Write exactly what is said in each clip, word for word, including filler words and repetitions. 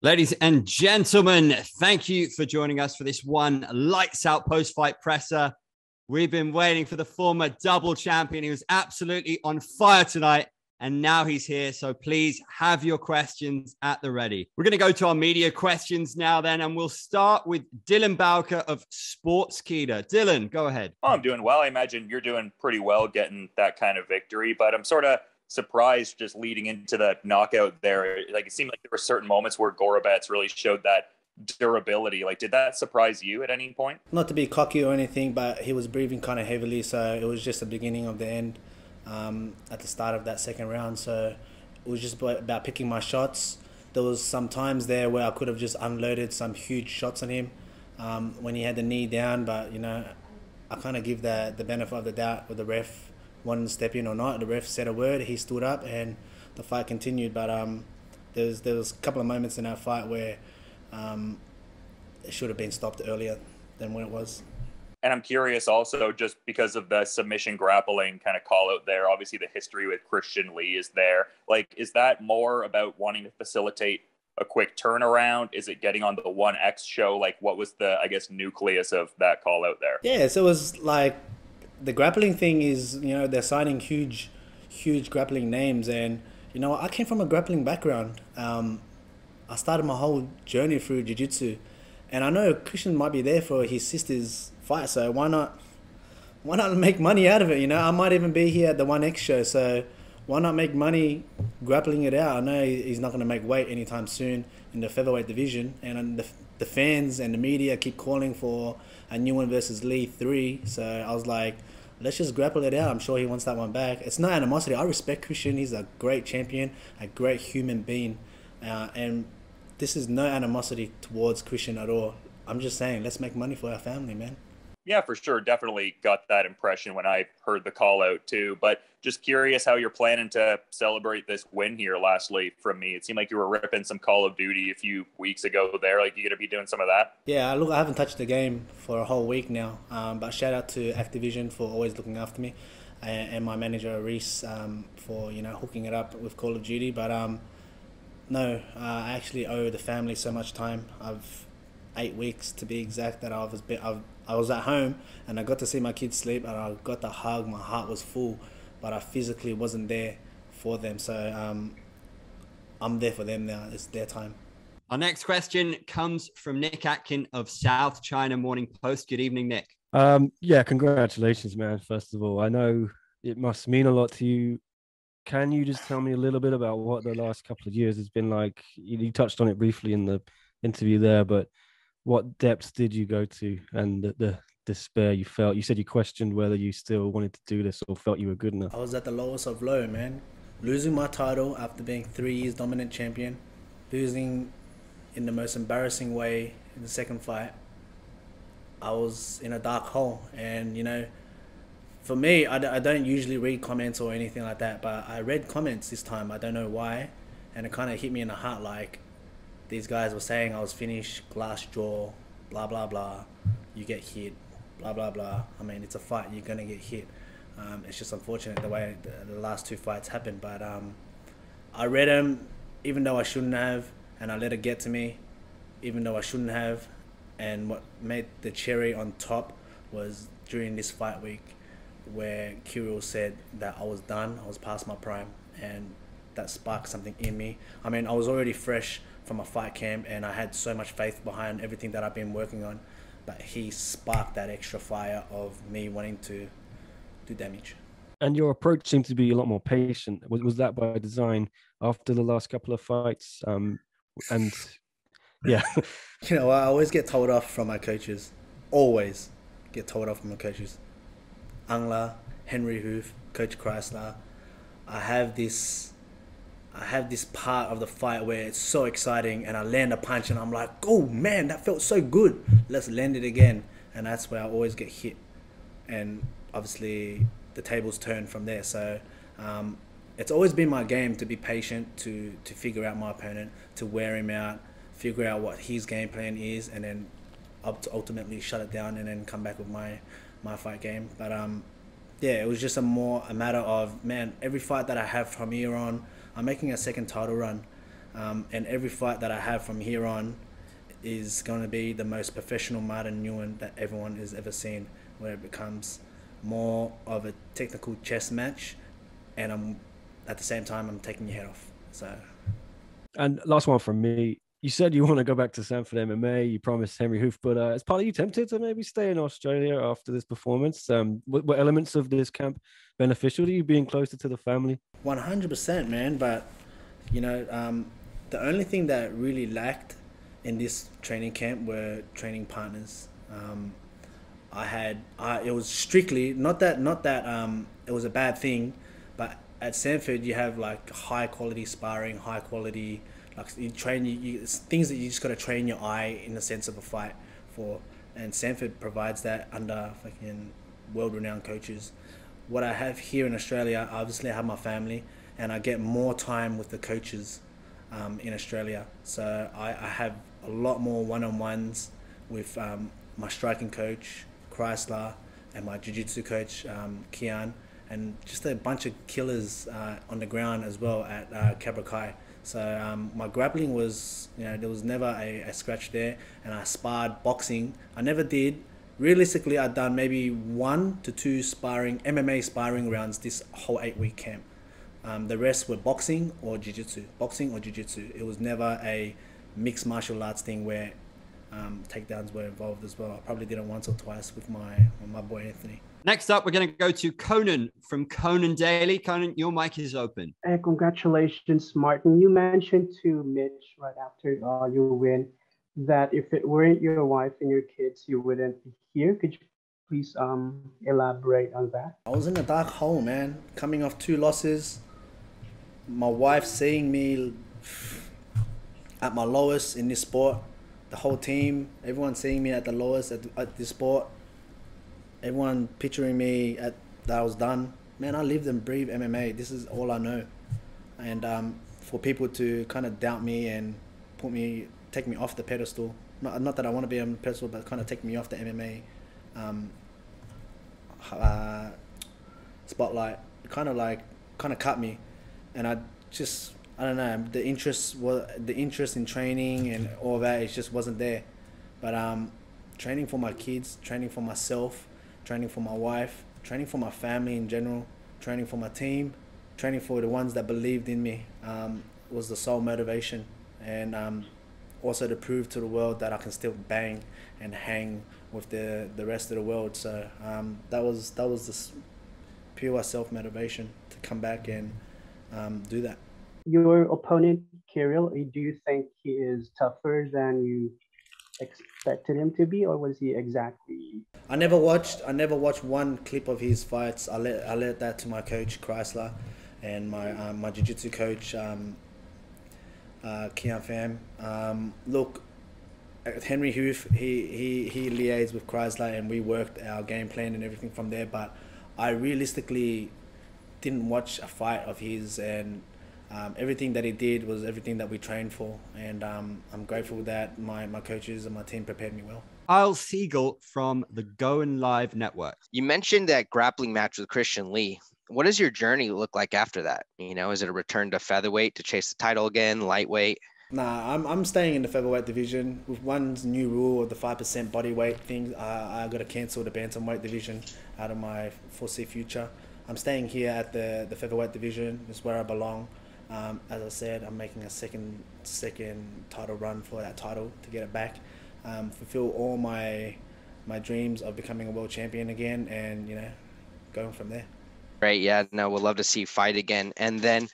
Ladies and gentlemen, thank you for joining us for this one lights out post-fight presser. We've been waiting for the former double champion. He was absolutely on fire tonight, and now he's here. So please have your questions at the ready. We're going to go to our media questions now then, and we'll start with Dylan Bowker of Sportskeeda. Dylan, go ahead. Well, I'm doing well. I imagine you're doing pretty well getting that kind of victory, but I'm sort of surprised just leading into the knockout there. Like, it seemed like there were certain moments where Gorobets really showed that durability. Like, did that surprise you at any point? Not to be cocky or anything, but he was breathing kind of heavily, so it was just the beginning of the end um, at the start of that second round. So it was just about picking my shots. There was some times there where I could have just unloaded some huge shots on him um, when he had the knee down, but, you know, I kind of give the, the benefit of the doubt with the ref. Wanted to step in or not, the ref said a word, he stood up, and the fight continued. But um, there was, there was a couple of moments in that fight where um, it should have been stopped earlier than when it was. And I'm curious also, just because of the submission grappling kind of call out there, obviously the history with Christian Lee is there. Like, is that more about wanting to facilitate a quick turnaround? Is it getting on the One X show? Like, what was the, I guess, nucleus of that call out there? Yeah, so it was like, the grappling thing is, you know, they're signing huge, huge grappling names. And, you know, I came from a grappling background. Um, I started my whole journey through jiu-jitsu. And I know Christian might be there for his sister's fight, so why not why not make money out of it, you know? I might even be here at the One X show, so why not make money grappling it out? I know he's not going to make weight anytime soon in the featherweight division. And the, the fans and the media keep calling for a Nguyen versus Lee three. So I was like, let's just grapple it out. I'm sure he wants that one back. It's not animosity. I respect Christian. He's a great champion, a great human being. Uh, and this is no animosity towards Christian at all. I'm just saying, let's make money for our family, man. Yeah, for sure. Definitely got that impression when I heard the call out too. But just curious how you're planning to celebrate this win here, lastly, from me. It seemed like you were ripping some Call of Duty a few weeks ago there. Like, you're going to be doing some of that? Yeah, look, I haven't touched the game for a whole week now. Um, but shout out to Activision for always looking after me, and, and my manager, Reese, um, for, you know, hooking it up with Call of Duty. But um, no, uh, I actually owe the family so much time. I've eight weeks to be exact that I was bit, I've I was at home, and I got to see my kids sleep, and I got the hug. My heart was full, but I physically wasn't there for them. So um, I'm there for them now. It's their time. Our next question comes from Nick Atkin of South China Morning Post. Good evening, Nick. Um, yeah, congratulations, man. First of all, I know it must mean a lot to you. Can you just tell me a little bit about what the last couple of years has been like? You touched on it briefly in the interview there, but what depths did you go to, and the, the despair you felt? You said you questioned whether you still wanted to do this or felt you were good enough. I was at the lowest of low, man. Losing my title after being three years dominant champion, losing in the most embarrassing way in the second fight. I was in a dark hole. And, you know, for me, I, d I don't usually read comments or anything like that, but I read comments this time. I don't know why. And it kind of hit me in the heart, like, these guys were saying I was finished, glass jaw, blah, blah, blah. You get hit, blah, blah, blah. I mean, it's a fight. You're going to get hit. Um, it's just unfortunate the way the, the last two fights happened. But um, I read them, even though I shouldn't have, and I let it get to me, even though I shouldn't have. And what made the cherry on top was during this fight week where Kirill said that I was done, I was past my prime, and that sparked something in me. I mean, I was already fresh from a fight camp, and I had so much faith behind everything that I've been working on, but he sparked that extra fire of me wanting to do damage. And your approach seemed to be a lot more patient. Was, was that by design after the last couple of fights? Um, and yeah. You know, I always get told off from my coaches. Always get told off from my coaches. Angla, Henry Hooft, Coach Chrysler. I have this I have this part of the fight where it's so exciting, and I land a punch and I'm like, oh man, that felt so good. Let's land it again. And that's where I always get hit. And obviously the tables turn from there. So um, it's always been my game to be patient, to, to figure out my opponent, to wear him out, figure out what his game plan is, and then up to ultimately shut it down and then come back with my, my fight game. But um, yeah, it was just a more a matter of, man, every fight that I have from here on, I'm making a second title run. Um, and every fight that I have from here on is going to be the most professional Martin Nguyen that everyone has ever seen, where it becomes more of a technical chess match, and I'm at the same time I'm taking your head off. So, and last one from me. You said you want to go back to Sanford M M A. You promised Henry Hooft, but uh, is part of you tempted to maybe stay in Australia after this performance? Um, what, what elements of this camp beneficial to you, being closer to the family? one hundred percent, man. But you know, um, the only thing that really lacked in this training camp were training partners. Um, I had, I, it was strictly, not that, not that um, it was a bad thing, but at Sanford you have like high quality sparring, high quality, like you train, you, you, it's things that you just got to train your eye in the sense of a fight for, and Sanford provides that under fucking world-renowned coaches. What I have here in Australia, I obviously have my family, and I get more time with the coaches um, in Australia. So I, I have a lot more one-on-ones with um, my striking coach, Chrysler, and my jiu-jitsu coach, um, Kian, and just a bunch of killers uh, on the ground as well at uh, Cabra Kai. So um, my grappling was, you know, there was never a, a scratch there, and I sparred boxing. I never did. Realistically, I'd done maybe one to two sparring, M M A sparring rounds this whole eight-week camp. Um, the rest were boxing or jiu-jitsu, boxing or jiu-jitsu. It was never a mixed martial arts thing where Um, takedowns were involved as well. I probably did it once or twice with my with my boy Anthony. Next up, we're going to go to Conan from Conan Daily. Conan, your mic is open. Hey, congratulations, Martin. You mentioned to Mitch right after uh, your win that if it weren't your wife and your kids, you wouldn't be here. Could you please um, elaborate on that? I was in a dark hole, man. Coming off two losses, my wife seeing me at my lowest in this sport, the whole team, everyone seeing me at the lowest at, at this sport, everyone picturing me at that I was done. Man, I live and breathe M M A. This is all I know. And um, for people to kind of doubt me and put me, take me off the pedestal, not, not that I want to be on the pedestal, but kind of take me off the M M A um, uh, spotlight, kind of like, kind of cut me. And I just, I don't know, the interest was the interest in training and all that, it just wasn't there. But um, training for my kids, training for myself, training for my wife, training for my family in general, training for my team, training for the ones that believed in me um, was the sole motivation. And um, also to prove to the world that I can still bang and hang with the, the rest of the world. So um, that was, that was this pure self-motivation to come back and um, do that. Your opponent, Kirill, do you think he is tougher than you expected him to be, or was he exactly? I never watched. I never watched one clip of his fights. I let I let that to my coach Chrysler, and my um, my jiu-jitsu coach um, uh, Keon Fam. Um, look, Henry Hooft, he he he liaised with Chrysler, and we worked our game plan and everything from there. But I realistically didn't watch a fight of his, and Um, everything that he did was everything that we trained for, and um, I'm grateful that my, my coaches and my team prepared me well. Ile Siegel from the Goin' Live Network. You mentioned that grappling match with Christian Lee. What does your journey look like after that? You know, is it a return to featherweight to chase the title again, lightweight? Nah, I'm, I'm staying in the featherweight division. With one's new rule of the five percent body weight thing, I, I got to cancel the bantamweight division out of my foresee future. I'm staying here at the, the featherweight division. It's where I belong. Um, as I said, I'm making a second second title run for that title to get it back, um, fulfill all my my dreams of becoming a world champion again, and you know, going from there. Right? Yeah. No, we'll love to see you fight again. And then,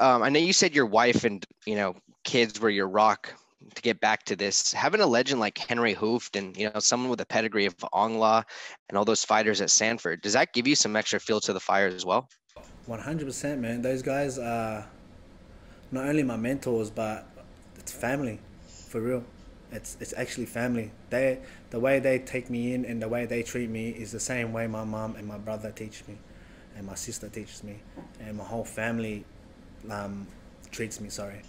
um, I know you said your wife and you know kids were your rock. To get back to this, having a legend like Henry Hooft and you know someone with a pedigree of Angla and all those fighters at Sanford, does that give you some extra fuel to the fire as well? one hundred percent, man. Those guys are not only my mentors, but it's family, for real. It's it's actually family. They the way they take me in and the way they treat me is the same way my mom and my brother teach me, and my sister teaches me, and my whole family um, treats me. Sorry,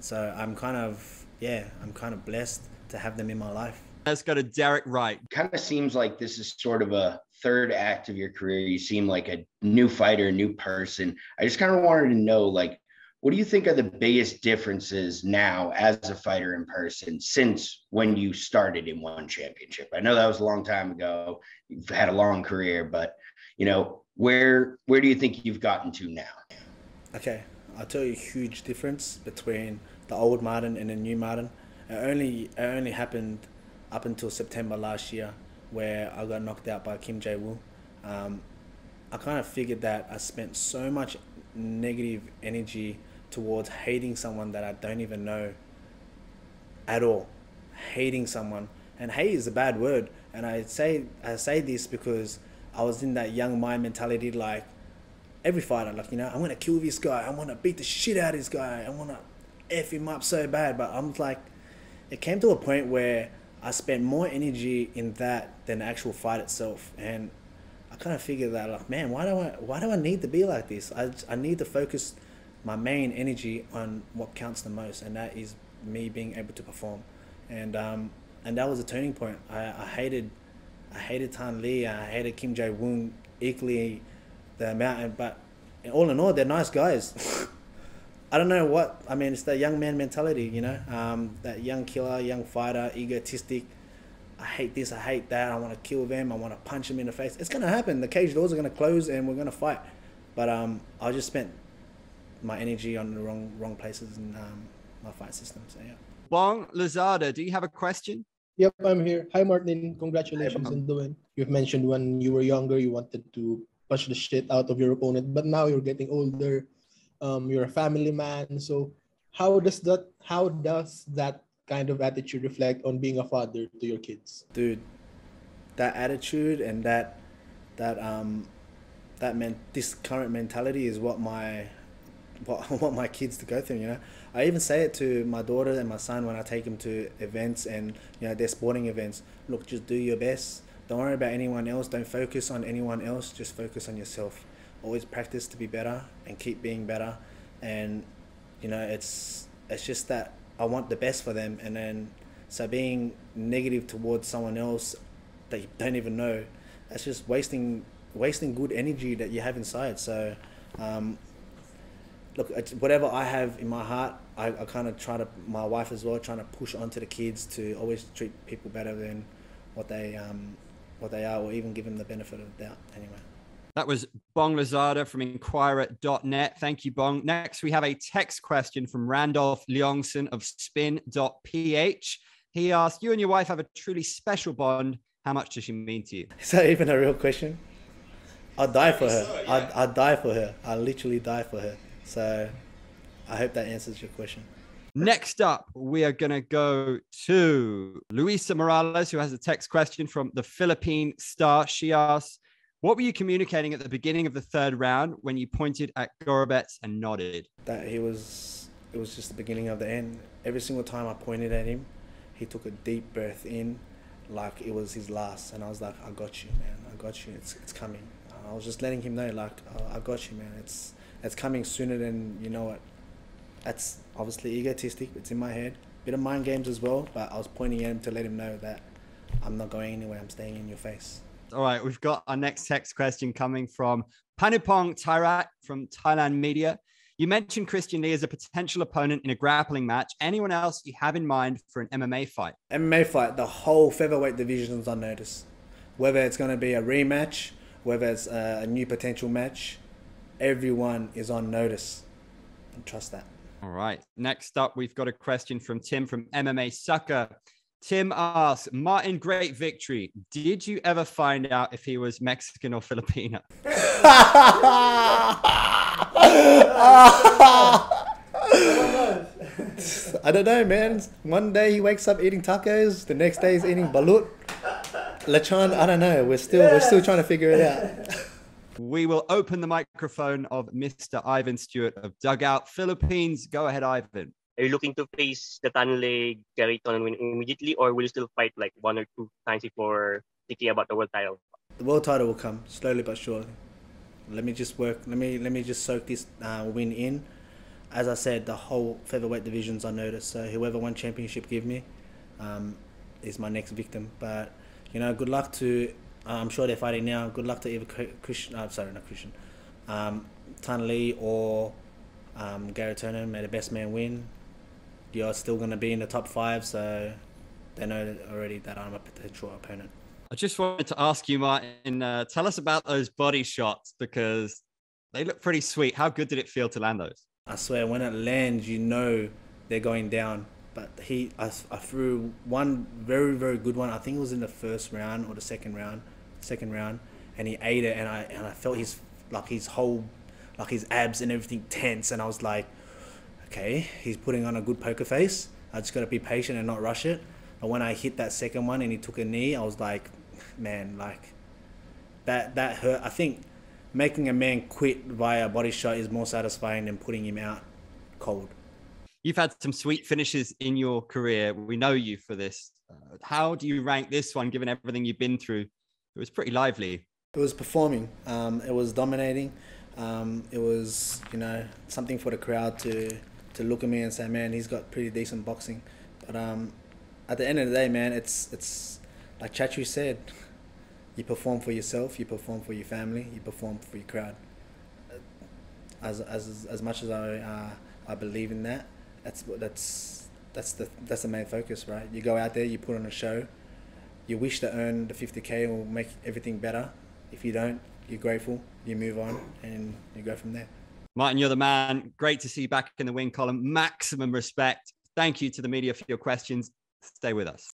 so I'm kind of yeah, I'm kind of blessed to have them in my life. Let's go to Derek Wright. Kind of seems like this is sort of a third act of your career. You seem like a new fighter, a new person. I just kind of wanted to know, like, What do you think are the biggest differences now as a fighter in person since when you started in One Championship? I know that was a long time ago. You've had a long career, but, you know, where where do you think you've gotten to now? Okay, I'll tell you a huge difference between the old Martin and the new Martin. It only, it only happened up until September last year where I got knocked out by Kim Jae Woo. Um, I kind of figured that I spent so much negative energy towards hating someone that I don't even know at all. Hating someone. And hate is a bad word. And I say, I say this because I was in that young mind mentality, like every fighter, like, you know, I want to kill this guy. I want to beat the shit out of this guy. I want to F him up so bad. But I'm like, it came to a point where I spent more energy in that than the actual fight itself. And I kind of figured that, like, man, why do I why do I need to be like this? I, I need to focus my main energy on what counts the most, and that is me being able to perform. And um and that was a turning point. I, I hated I hated Tan Lee, I hated Kim Jae Woo equally the amount, but all in all, they're nice guys. I don't know what I mean. It's that young man mentality, you know, um, that young killer, young fighter, egotistic. I hate this, I hate that, I want to kill them, I want to punch them in the face. It's going to happen. The cage doors are going to close and we're going to fight. But um, I just spent my energy on the wrong wrong places in um, my fight system. So, yeah. Bong Lazada, do you have a question? Yep, I'm here. Hi, Martin. Congratulations on doing. You've mentioned when you were younger, you wanted to push the shit out of your opponent, but now you're getting older. Um, you're a family man. So how does that, how does that kind of attitude reflect on being a father to your kids? Dude, that attitude and that that um that meant this current mentality is what my what I want my kids to go through, you know. I even say it to my daughter and my son when I take them to events and, you know, their sporting events. Look, just do your best. Don't worry about anyone else. Don't focus on anyone else. Just focus on yourself. Always practice to be better and keep being better. And, you know, it's it's just that I want the best for them. And then, so being negative towards someone else that you don't even know, that's just wasting wasting good energy that you have inside. So, um, look, it's whatever I have in my heart, I, I kind of try to, my wife as well, trying to push onto the kids to always treat people better than what they, um, what they are, or even give them the benefit of the doubt anyway. That was Bong Lazada from inquirer dot net. Thank you, Bong. Next, we have a text question from Randolph Leongson of spin dot p h. He asked, you and your wife have a truly special bond. How much does she mean to you? Is that even a real question? I'd die for her. I'd, I'd die for her. I'd literally die for her. So I hope that answers your question. Next up, we are going to go to Luisa Morales, who has a text question from the Philippine Star. She asks, what were you communicating at the beginning of the third round when you pointed at Gorobets and nodded? That he was, it was just the beginning of the end. Every single time I pointed at him, he took a deep breath in like it was his last. And I was like, I got you, man. I got you. It's, it's coming. I was just letting him know, like, oh, I got you, man. It's, it's coming sooner than you know it. That's obviously egotistic. It's in my head. Bit of mind games as well. But I was pointing at him to let him know that I'm not going anywhere. I'm staying in your face. All right, we've got our next text question coming from Panupong Thairat from Thailand Media. You mentioned Christian Lee as a potential opponent in a grappling match. Anyone else you have in mind for an M M A fight? M M A fight, the whole featherweight division is on notice. Whether it's going to be a rematch, whether it's a new potential match, everyone is on notice. And trust that. All right, next up, we've got a question from Tim from M M A Sucker. Tim asks, Martin, great victory. Did you ever find out if he was Mexican or Filipino? I don't know, man. One day he wakes up eating tacos. The next day he's eating balut. Lechon, I don't know. We're still, we're still trying to figure it out. We will open the microphone of Mister Ivan Stewart of Dugout Philippines. Go ahead, Ivan. Are you looking to face the Thanh Le, Gary Tonon immediately, or will you still fight like one or two times before thinking about the world title? The world title will come slowly but surely. Let me just work. Let me let me just soak this uh, win in. As I said, the whole featherweight division's on notice. So whoever One Championship give me um, is my next victim. But you know, good luck to. Uh, I'm sure they're fighting now. Good luck to either Christian. I'm sorry, not Christian. Um, Tan Le or Um, Garrett Turner made a best man win. You're still going to be in the top five, so they know already that I'm a potential opponent. I just wanted to ask you, Martin, uh, tell us about those body shots, because they look pretty sweet. How good did it feel to land those? I swear, when it lands, you know they're going down. But he, I, I threw one very, very good one. I think it was in the first round or the second round, second round, and he ate it. And I, and I felt his, like his whole, like his abs and everything tense. And I was like, okay, he's putting on a good poker face. I just got to be patient and not rush it. But when I hit that second one and he took a knee, I was like, man, like that, that hurt. I think making a man quit via body shot is more satisfying than putting him out cold. You've had some sweet finishes in your career. We know you for this. How do you rank this one, given everything you've been through? It was pretty lively. It was performing. Um, it was dominating. Um, it was, you know, something for the crowd to, to look at me and say, man, he's got pretty decent boxing. But um, at the end of the day, man, it's, it's like Chachu said, you perform for yourself, you perform for your family, you perform for your crowd. As, as, as much as I, uh, I believe in that, That's that's that's the that's the main focus, right? You go out there, you put on a show, you wish to earn the fifty K or make everything better. If you don't, you're grateful, you move on, and you go from there. Martin, you're the man. Great to see you back in the win column. Maximum respect. Thank you to the media for your questions. Stay with us.